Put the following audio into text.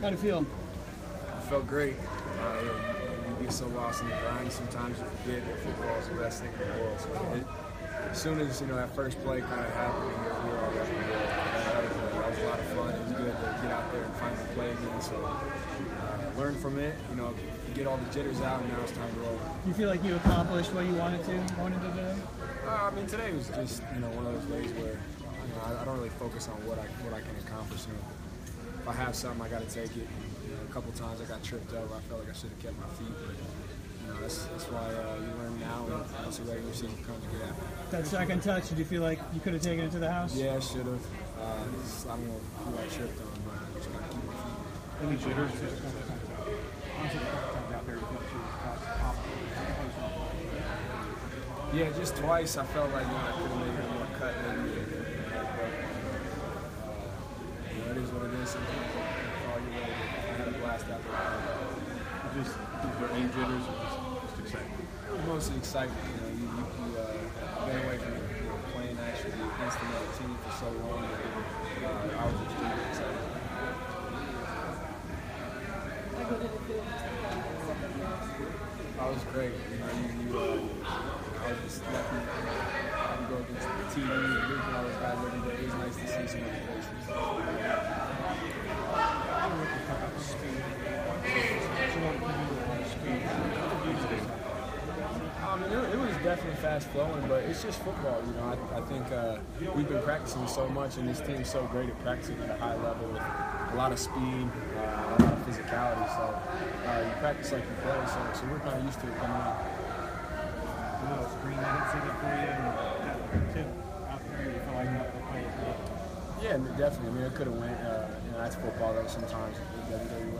How'd it feel? It felt great. You get so lost in the grind, sometimes you forget that football is the best thing in the world. So as soon as, that first play kind of happened, we were all over the world. That was a lot of fun. It was good to get out there and finally play again. So learn from it, get all the jitters out, and now it's time to roll. You feel like you accomplished what you wanted to do? Today was just, one of those days where I don't really focus on what I can accomplish. If I have something, I got to take it. A couple times I got tripped up. I felt like I should have kept my feet. But, that's why you learn now, and that's the way you see you come to get at. That second touch, did you feel like you could have taken it to the house? Yeah, I should have. I don't know who I tripped on, but I just got to keep my feet. Any jitters? Yeah, just twice. I felt like I could have made more cut. It is what it is. I had a blast out there. Is there any jitters or just excitement? Mostly excitement. You've been away from playing actually against another team for so long. I was just really excited. I was great. I was just lucky. I can go against the TV and look at all those guys every day. It was nice to see some of the faces. It was definitely fast flowing, but it's just football. I think we've been practicing so much, and this team's so great at practicing at a high level with a lot of speed, a lot of physicality. So you practice like you play, so we're kind of used to it coming out. Screen that hits it for you, and that tip out there, you feel like that would play. Yeah, definitely. It could have went. That's football though. Sometimes it doesn't go your way.